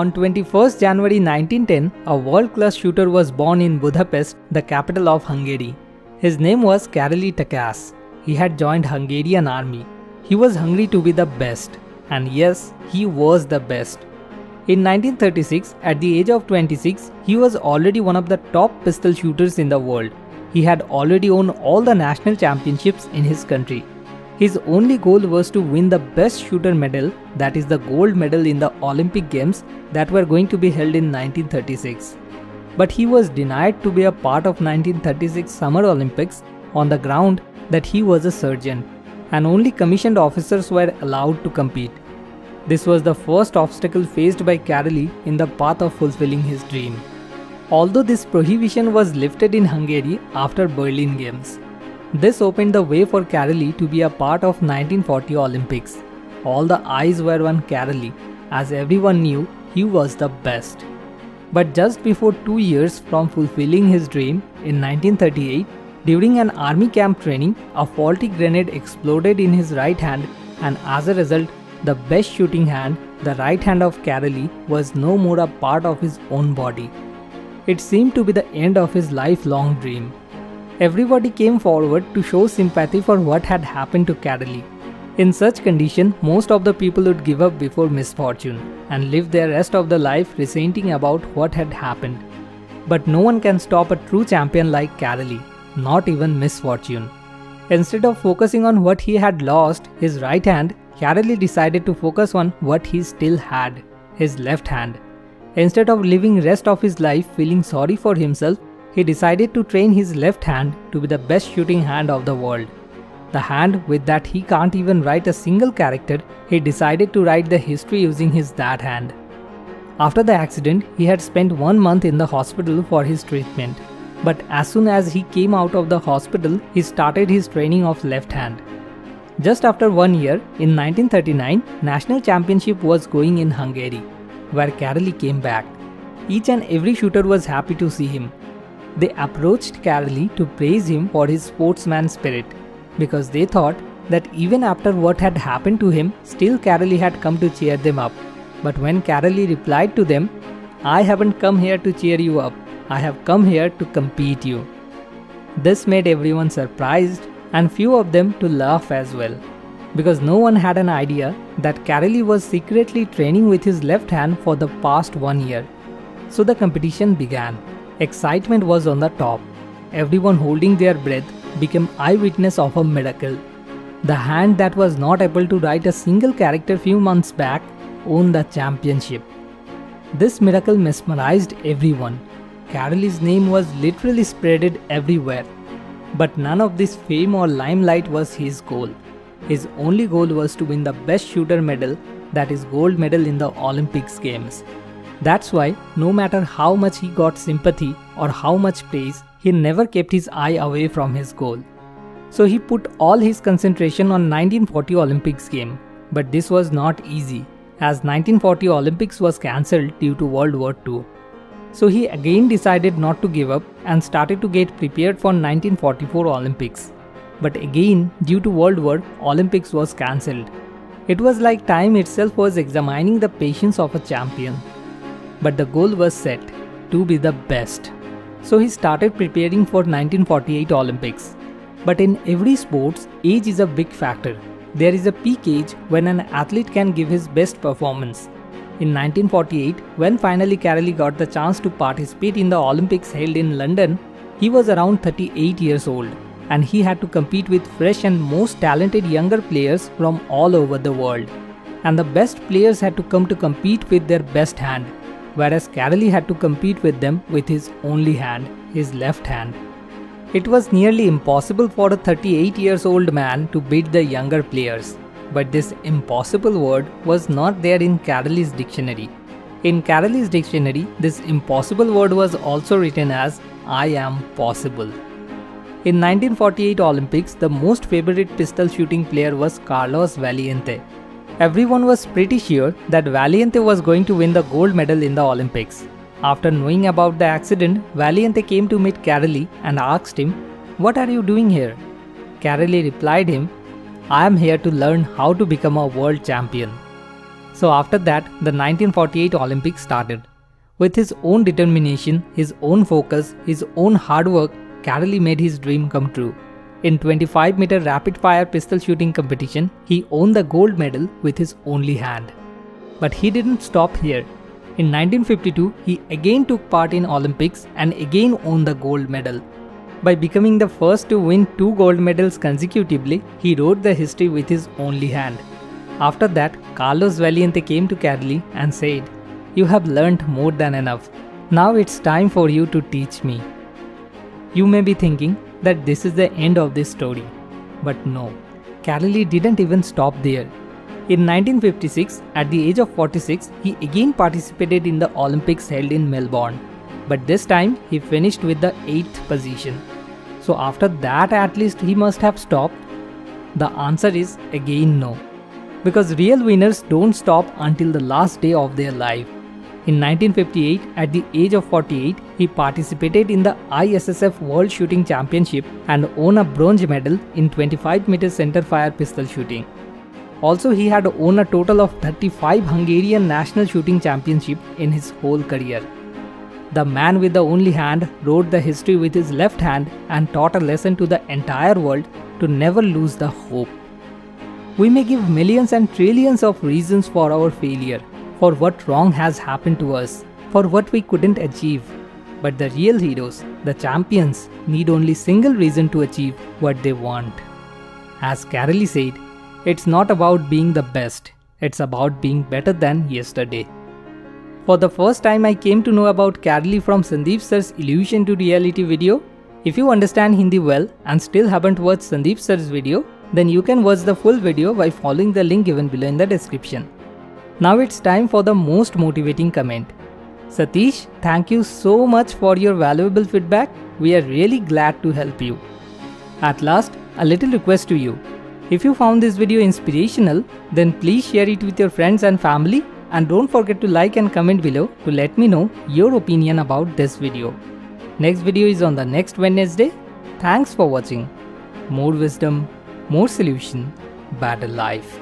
On 21st January 1910, a world-class shooter was born in Budapest, the capital of Hungary. His name was Karoly Takacs. He had joined Hungarian army. He was hungry to be the best. And yes, he was the best. In 1936, at the age of 26, he was already one of the top pistol shooters in the world. He had already won all the national championships in his country. His only goal was to win the best shooter medal, that is the gold medal in the Olympic Games that were going to be held in 1936. But he was denied to be a part of 1936 Summer Olympics on the ground that he was a sergeant, and only commissioned officers were allowed to compete. This was the first obstacle faced by Karoly in the path of fulfilling his dream. Although this prohibition was lifted in Hungary after Berlin Games, this opened the way for Karoly to be a part of 1940 Olympics. All the eyes were on Karoly, as everyone knew he was the best. But just before 2 years from fulfilling his dream, in 1938, during an army camp training, a faulty grenade exploded in his right hand, and as a result, the best shooting hand, the right hand of Karoly, was no more a part of his own body. It seemed to be the end of his lifelong dream. Everybody came forward to show sympathy for what had happened to Karoly. In such condition, most of the people would give up before misfortune and live their rest of the life resenting about what had happened. But no one can stop a true champion like Karoly, not even misfortune. Instead of focusing on what he had lost, his right hand, Karoly decided to focus on what he still had, his left hand. Instead of living rest of his life feeling sorry for himself, he decided to train his left hand to be the best shooting hand of the world. The hand with that he can't even write a single character, he decided to write the history using his that hand. After the accident, he had spent 1 month in the hospital for his treatment. But as soon as he came out of the hospital, he started his training of left hand. Just after 1 year, in 1939, national championship was going in Hungary, where Karoly came back. Each and every shooter was happy to see him. They approached Karoly to praise him for his sportsman spirit, because they thought that even after what had happened to him, still Karoly had come to cheer them up. But when Karoly replied to them, "I haven't come here to cheer you up, I have come here to compete you," this made everyone surprised and few of them to laugh as well, because no one had an idea that Karoly was secretly training with his left hand for the past 1 year. So the competition began. Excitement was on the top. Everyone holding their breath became eyewitness of a miracle. The hand that was not able to write a single character few months back won the championship. This miracle mesmerized everyone. Karoly's name was literally spreaded everywhere. But none of this fame or limelight was his goal. His only goal was to win the best shooter medal, that is gold medal in the Olympics Games. That's why, no matter how much he got sympathy or how much praise, he never kept his eye away from his goal. So he put all his concentration on 1940 Olympics game. But this was not easy, as 1940 Olympics was cancelled due to World War II. So he again decided not to give up and started to get prepared for 1944 Olympics. But again, due to World War, Olympics was cancelled. It was like time itself was examining the patience of a champion. But the goal was set, to be the best. So he started preparing for 1948 Olympics. But in every sports, age is a big factor. There is a peak age when an athlete can give his best performance. In 1948, when finally Karoly got the chance to participate in the Olympics held in London, he was around 38 years old, and he had to compete with fresh and most talented younger players from all over the world. And the best players had to come to compete with their best hand, whereas Karoly had to compete with them with his only hand, his left hand. It was nearly impossible for a 38-year-old man to beat the younger players. But this impossible word was not there in Karoly's dictionary. In Karoly's dictionary, this impossible word was also written as "I am possible." In 1948 Olympics, the most favorite pistol shooting player was Carlos Valiente. Everyone was pretty sure that Valiente was going to win the gold medal in the Olympics. After knowing about the accident, Valiente came to meet Karoly and asked him, "What are you doing here?" Karoly replied him, "I am here to learn how to become a world champion." So after that, the 1948 Olympics started. With his own determination, his own focus, his own hard work, Karoly made his dream come true. In 25-meter rapid-fire pistol shooting competition, he won the gold medal with his only hand. But he didn't stop here. In 1952, he again took part in Olympics and again won the gold medal. By becoming the first to win 2 gold medals consecutively, he wrote the history with his only hand. After that, Carlos Valiente came to Karoly and said, "You have learned more than enough. Now it's time for you to teach me." You may be thinking that this is the end of this story. But no, Karoly didn't even stop there. In 1956, at the age of 46, he again participated in the Olympics held in Melbourne. But this time, he finished with the 8th position. So after that, at least he must have stopped. The answer is again no. Because real winners don't stop until the last day of their life. In 1958, at the age of 48, he participated in the ISSF World Shooting Championship and won a bronze medal in 25-meter centerfire pistol shooting. Also, he had won a total of 35 Hungarian National Shooting Championship in his whole career. The man with the only hand wrote the history with his left hand and taught a lesson to the entire world to never lose the hope. We may give millions and trillions of reasons for our failure, for what wrong has happened to us, for what we couldn't achieve. But the real heroes, the champions, need only single reason to achieve what they want. As Karoly said, it's not about being the best, it's about being better than yesterday. For the first time I came to know about Karoly from Sandeep sir's Illusion to Reality video. If you understand Hindi well and still haven't watched Sandeep sir's video, then you can watch the full video by following the link given below in the description. Now it's time for the most motivating comment. Satish, thank you so much for your valuable feedback. We are really glad to help you. At last, a little request to you. If you found this video inspirational, then please share it with your friends and family, and don't forget to like and comment below to let me know your opinion about this video. Next video is on the next Wednesday. Thanks for watching. More wisdom, more solution, better life.